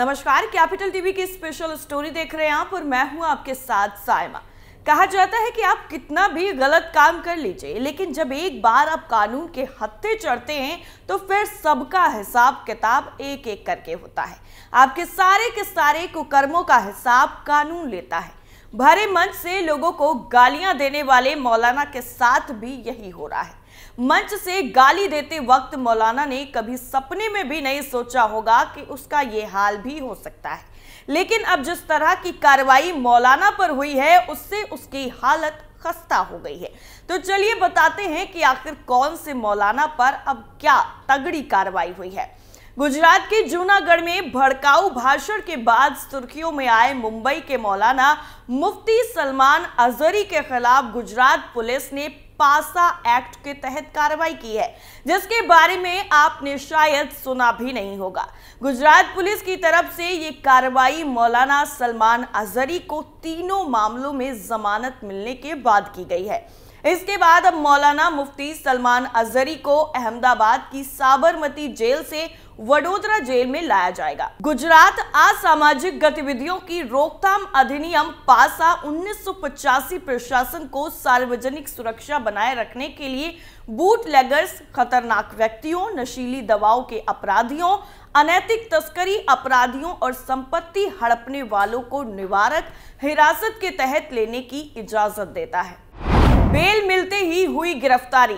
नमस्कार, capital TV की special story देख रहे हैं आप और मैं हूं आपके साथ सायमा। कहा जाता है कि आप कितना भी गलत काम कर लीजिए, लेकिन जब एक बार आप कानून के हत्थे चढ़ते हैं तो फिर सबका हिसाब किताब एक एक करके होता है। आपके सारे के सारे कुकर्मों का हिसाब कानून लेता है। भरे मंच से लोगों को गालियां देने वाले मौलाना के साथ भी यही हो रहा है। मंच से गाली देते वक्त मौलाना ने कभी सपने में भी नहीं सोचा होगा कि उसका ये हाल भी हो सकता है, लेकिन अब जिस तरह की कार्रवाई मौलाना पर हुई है उससे उसकी हालत खस्ता हो गई है। तो चलिए बताते हैं कि आखिर कौन से मौलाना पर अब क्या तगड़ी कार्रवाई हुई है। गुजरात के जूनागढ़ में भड़काऊ भाषण के बाद सुर्खियों में आए मुंबई के मौलाना मुफ्ती सलमान अजहरी के खिलाफ गुजरात पुलिस ने पासा एक्ट के तहत कार्रवाई की है, जिसके बारे में आपने शायद सुना भी नहीं होगा। गुजरात पुलिस की तरफ से ये कार्रवाई मौलाना सलमान अजहरी को तीनों मामलों में जमानत मिलने के बाद की गई है। इसके बाद अब मौलाना मुफ्ती सलमान अजहरी को अहमदाबाद की साबरमती जेल से वडोदरा जेल में लाया जाएगा। गुजरात असामाजिक गतिविधियों की रोकथाम अधिनियम पासा 1985 प्रशासन को सार्वजनिक सुरक्षा बनाए रखने के लिए बूटलेगर्स, खतरनाक व्यक्तियों, नशीली दवाओं के अपराधियों, अनैतिक तस्करी अपराधियों और संपत्ति हड़पने वालों को निवारक हिरासत के तहत लेने की इजाजत देता है। बेल मिलते ही हुई गिरफ्तारी।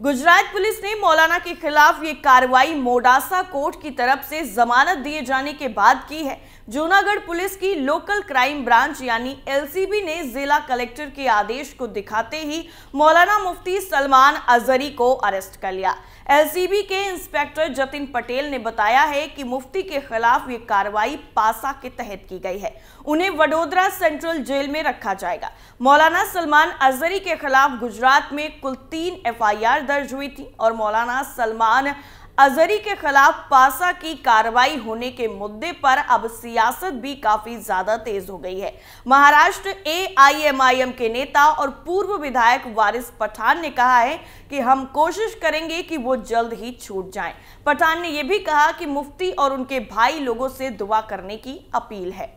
गुजरात पुलिस ने मौलाना के खिलाफ ये कार्रवाई मोडासा कोर्ट की तरफ से जमानत दिए जाने के बाद की है। जूनागढ़ पुलिस की लोकल क्राइम ब्रांच यानी एलसीबी ने जिला कलेक्टर के आदेश को दिखाते ही मौलाना मुफ्ती सलमान अजहरी को अरेस्ट कर लिया। एलसीबी के इंस्पेक्टर जतिन पटेल ने बताया है कि मुफ्ती के खिलाफ ये कार्रवाई पासा के तहत की गई है। उन्हें वडोदरा सेंट्रल जेल में रखा जाएगा। मौलाना सलमान अजहरी के खिलाफ गुजरात में कुल 3 FIR दर्ज हुई थी और मौलाना सलमान अजहरी के खिलाफ पासा की कार्रवाई होने के मुद्दे पर अब सियासत भी काफी ज्यादा तेज हो गई है। महाराष्ट्र AIMIM के नेता और पूर्व विधायक वारिस पठान ने कहा है कि हम कोशिश करेंगे कि वो जल्द ही छूट जाएं। पठान ने यह भी कहा कि मुफ्ती और उनके भाई लोगों से दुआ करने की अपील है।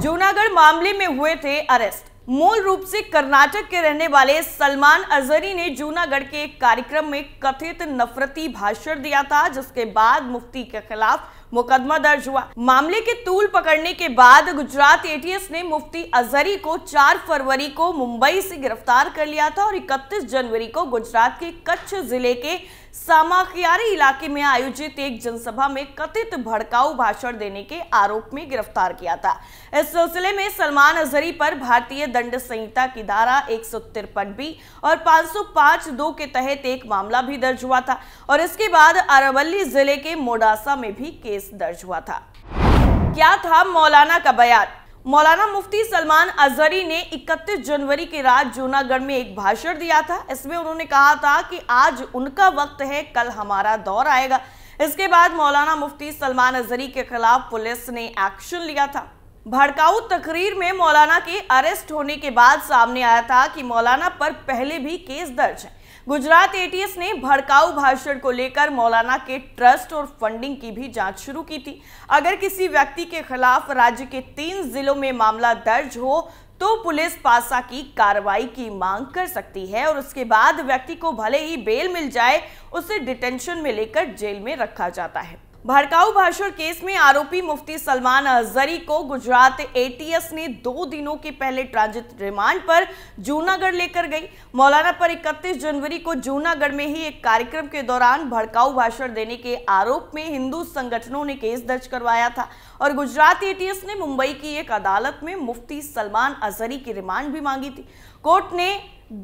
जूनागढ़ मामले में हुए थे अरेस्ट। मूल रूप से कर्नाटक के रहने वाले सलमान अजहरी ने जूनागढ़ के एक कार्यक्रम में कथित नफरती भाषण दिया था, जिसके बाद मुफ्ती के खिलाफ मुकदमा दर्ज हुआ। मामले के तूल पकड़ने के बाद गुजरात एटीएस ने मुफ्ती अजहरी को 4 फरवरी को मुंबई से गिरफ्तार कर लिया था और 31 जनवरी को गुजरात के कच्छ जिले के सामाखियारी इलाके में आयोजित एक जनसभा में कथित भड़काऊ भाषण देने के आरोप में गिरफ्तार किया था। इस सिलसिले में सलमान अजहरी पर भारतीय दंड संहिता की धारा 153B और 505(2) के तहत एक मामला भी दर्ज हुआ था और इसके बाद अरवली जिले के मोडासा में भी केस दर्ज हुआ था। क्या था मौलाना का बयान। मौलाना मुफ्ती सलमान अजहरी ने 31 जनवरी की रात जूनागढ़ में एक भाषण दिया था। इसमें उन्होंने कहा था कि आज उनका वक्त है, कल हमारा दौर आएगा। इसके बाद मौलाना मुफ्ती सलमान अजहरी के खिलाफ पुलिस ने एक्शन लिया था। भड़काऊ तकरीर में मौलाना के अरेस्ट होने के बाद सामने आया था कि मौलाना पर पहले भी केस दर्ज है। गुजरात एटीएस ने भड़काऊ भाषण को लेकर मौलाना के ट्रस्ट और फंडिंग की भी जांच शुरू की थी। अगर किसी व्यक्ति के खिलाफ राज्य के 3 जिलों में मामला दर्ज हो तो पुलिस पासा की कार्रवाई की मांग कर सकती है और उसके बाद व्यक्ति को भले ही बेल मिल जाए, उसे डिटेंशन में लेकर जेल में रखा जाता है। भड़काऊ भाषण केस में आरोपी मुफ्ती सलमान अजहरी को गुजरात एटीएस ने 2 दिनों के पहले ट्रांजिट रिमांड पर जूनागढ़ लेकर गई। मौलाना पर 31 जनवरी को जूनागढ़ में ही एक कार्यक्रम के दौरान भड़काऊ भाषण देने के आरोप में हिंदू संगठनों ने केस दर्ज करवाया था और गुजरात एटीएस ने मुंबई की एक अदालत में मुफ्ती सलमान अजहरी की रिमांड भी मांगी थी। कोर्ट ने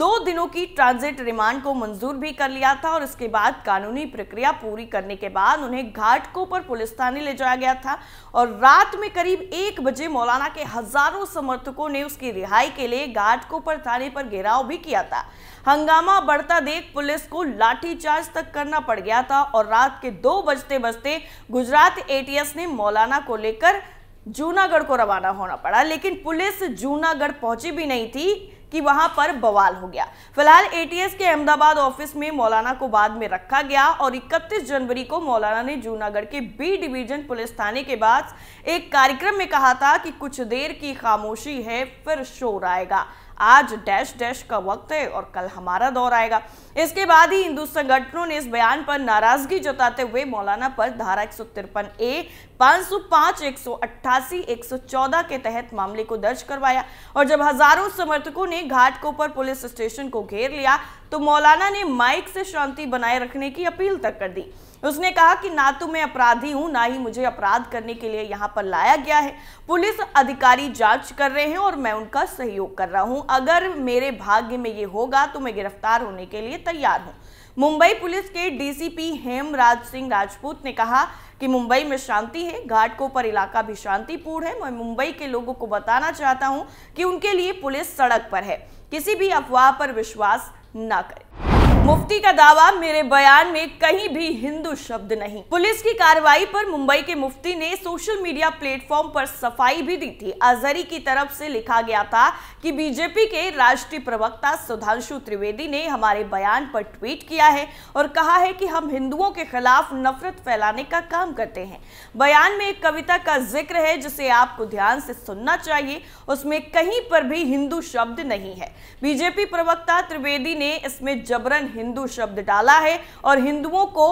2 दिनों की ट्रांजिट रिमांड को मंजूर भी कर लिया था और इसके बाद कानूनी प्रक्रिया पूरी करने के बाद उन्हें घाटकोपर पर पुलिस थाने ले जाया गया था और रात में करीब 1 बजे मौलाना के हजारों समर्थकों ने उसकी रिहाई के लिए घाटकोपर थाने पर घेराव भी किया था। हंगामा बढ़ता देख पुलिस को लाठीचार्ज तक करना पड़ गया था और रात के 2 बजते बजते गुजरात एटीएस ने मौलाना को लेकर जूनागढ़ को रवाना होना पड़ा, लेकिन पुलिस जूनागढ़ पहुंची भी नहीं थी कि वहां पर बवाल हो गया। फिलहाल एटीएस के अहमदाबाद ऑफिस में मौलाना को बाद में रखा गया और 31 जनवरी को मौलाना ने जूनागढ़ के बी डिवीजन पुलिस थाने के बाद एक कार्यक्रम में कहा था कि कुछ देर की खामोशी है, फिर शोर आएगा, आज डैश डैश का वक्त है और कल हमारा दौर आएगा। इसके बाद ही हिंदू संगठनों ने इस बयान पर नाराजगी जताते हुए मौलाना पर धारा 153A, 505, 188, 114 के तहत मामले को दर्ज करवाया और जब हजारों समर्थकों ने घाटकोपर पुलिस स्टेशन को घेर लिया तो मौलाना ने माइक से शांति बनाए रखने की अपील तक कर दी। उसने कहा कि ना तो मैं अपराधी हूं, ना ही मुझे अपराध करने के लिए यहां पर लाया गया है। पुलिस अधिकारी जांच कर रहे हैं और मैं उनका सहयोग कर रहा हूं। अगर मेरे भाग्य में ये होगा तो मैं गिरफ्तार होने के लिए तैयार हूं। मुंबई पुलिस के डीसीपी हेमराज सिंह राजपूत ने कहा कि मुंबई में शांति है, घाटकोपर इलाका भी शांतिपूर्ण है। मैं मुंबई के लोगों को बताना चाहता हूं कि उनके लिए पुलिस सड़क पर है, किसी भी अफवाह पर विश्वास न करें। मुफ्ती का दावा, मेरे बयान में कहीं भी हिंदू शब्द नहीं। पुलिस की कार्रवाई पर मुंबई के मुफ्ती ने सोशल मीडिया प्लेटफॉर्म पर सफाई भी दी थी। अजहरी की तरफ से लिखा गया था कि बीजेपी के राष्ट्रीय प्रवक्ता सुधांशु त्रिवेदी ने हमारे बयान पर ट्वीट किया है और कहा है कि हम हिंदुओं के खिलाफ नफरत फैलाने का काम करते हैं। बयान में एक कविता का जिक्र है जिसे आपको ध्यान से सुनना चाहिए, उसमें कहीं पर भी हिंदू शब्द नहीं है। बीजेपी प्रवक्ता त्रिवेदी ने इसमें जबरन हिंदू शब्द डाला है और हिंदुओं को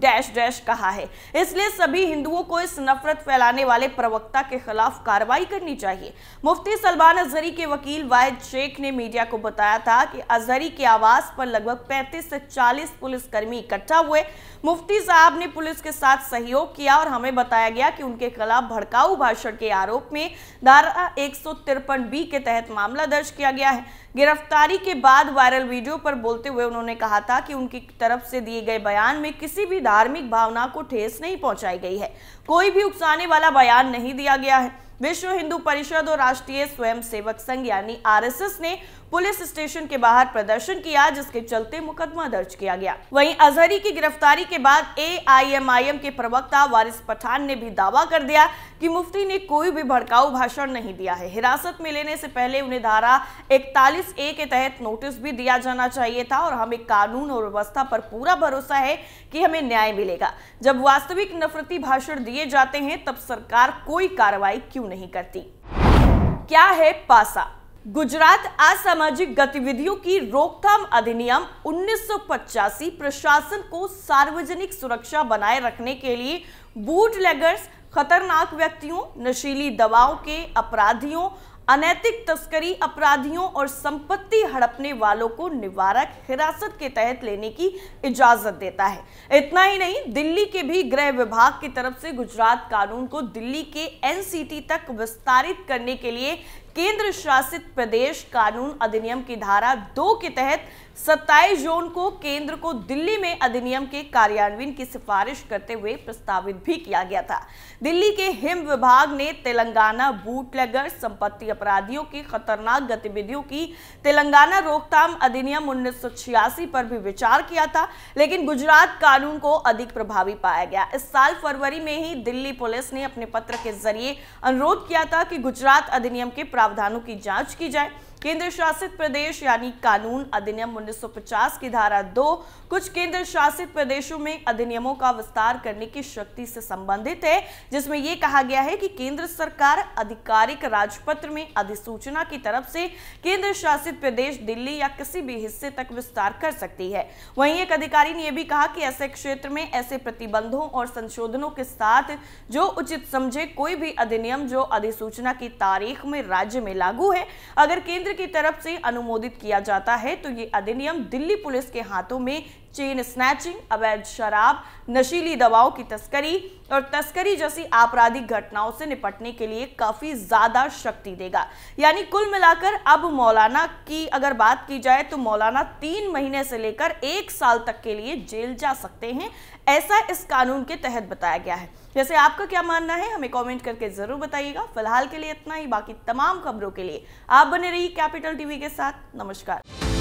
डैश डैश कहा है, इसलिए सभी हिंदुओं को इस नफरत फैलाने वाले प्रवक्ता के खिलाफ कार्रवाई करनी चाहिए। मुफ्ती सलमान अजहरी के वकील वाहिद शेख ने मीडिया को बताया था कि अजहरी के आवास पर लगभग 35 से 40 पुलिसकर्मी इकट्ठा हुए। मुफ्ती साहब ने पुलिस के साथ सहयोग किया और हमें बताया गया कि उनके खिलाफ भड़काऊ भाषण के आरोप में धारा 153B के तहत मामला दर्ज किया गया है। गिरफ्तारी के बाद वायरल वीडियो पर बोलते हुए उन्होंने कहा था कि उनकी तरफ से दिए गए बयान में किसी भी धार्मिक भावना को ठेस नहीं पहुंचाई गई है, कोई भी उकसाने वाला बयान नहीं दिया गया है। विश्व हिंदू परिषद और राष्ट्रीय स्वयंसेवक संघ यानी आरएसएस ने पुलिस स्टेशन के बाहर प्रदर्शन किया, जिसके चलते मुकदमा दर्ज किया गया। वहीं अजहरी की गिरफ्तारी के बाद AIMIM के प्रवक्ता वारिस पठान ने भी दावा कर दिया कि मुफ्ती ने कोई भी भड़काऊ भाषण नहीं दिया है। हिरासत में लेने से पहले उन्हें धारा 41A के तहत नोटिस भी दिया जाना चाहिए था और हमें कानून और व्यवस्था पर पूरा भरोसा है कि हमें न्याय मिलेगा। जब वास्तविक नफरती भाषण दिए जाते हैं तब सरकार कोई कार्रवाई क्यों नहीं करती। क्या है पासा? गुजरात असामाजिक गतिविधियों की रोकथाम अधिनियम 1985 प्रशासन को सार्वजनिक सुरक्षा बनाए रखने के लिए बूटलेगर्स, खतरनाक व्यक्तियों, नशीली दवाओं के अपराधियों, अनैतिक तस्करी अपराधियों और संपत्ति हड़पने वालों को निवारक हिरासत के तहत लेने की इजाजत देता है। इतना ही नहीं, दिल्ली के भी गृह विभाग की तरफ से गुजरात कानून को दिल्ली के NCT तक विस्तारित करने के लिए केंद्र शासित प्रदेश कानून अधिनियम की धारा 2 के तहत 27 जून को केंद्र को दिल्ली में अधिनियम के कार्यान्वयन की सिफारिश करते हुए प्रस्तावित भी किया गया था। दिल्ली के हिम विभाग ने तेलंगाना बूटलेगर, संपत्ति अपराधियों की खतरनाक गतिविधियों की तेलंगाना रोकथाम अधिनियम 1986 पर भी विचार किया था, लेकिन गुजरात कानून को अधिक प्रभावी पाया गया। इस साल फरवरी में ही दिल्ली पुलिस ने अपने पत्र के जरिए अनुरोध किया था कि गुजरात अधिनियम के प्रावधानों की जांच की जाए। केंद्र शासित प्रदेश यानी कानून अधिनियम 1950 की धारा 2 कुछ केंद्र शासित प्रदेशों में अधिनियमों का विस्तार करने की शक्ति से संबंधित है, जिसमें यह कहा गया है कि केंद्र सरकार आधिकारिक राजपत्र में अधिसूचना की तरफ से केंद्र शासित प्रदेश दिल्ली या किसी भी हिस्से तक विस्तार कर सकती है। वहीं एक अधिकारी ने यह भी कहा कि ऐसे क्षेत्र में ऐसे प्रतिबंधों और संशोधनों के साथ जो उचित समझे कोई भी अधिनियम जो अधिसूचना की तारीख में राज्य में लागू है, अगर केंद्र की तरफ से अनुमोदित किया जाता है तो ये अधिनियम दिल्ली पुलिस के हाथों में चेन स्नैचिंग, अवैध शराब, नशीली दवाओं की तस्करी और तस्करी जैसी आपराधिक घटनाओं से निपटने के लिए काफी ज्यादा शक्ति देगा। यानी कुल मिलाकर अब मौलाना की अगर बात की जाए तो मौलाना 3 महीने से लेकर 1 साल तक के लिए जेल जा सकते हैं, ऐसा इस कानून के तहत बताया गया है। जैसे आपका क्या मानना है हमें कमेंट करके जरूर बताइएगा। फिलहाल के लिए इतना ही, बाकी तमाम खबरों के लिए आप बने रहिए कैपिटल TV के साथ। नमस्कार।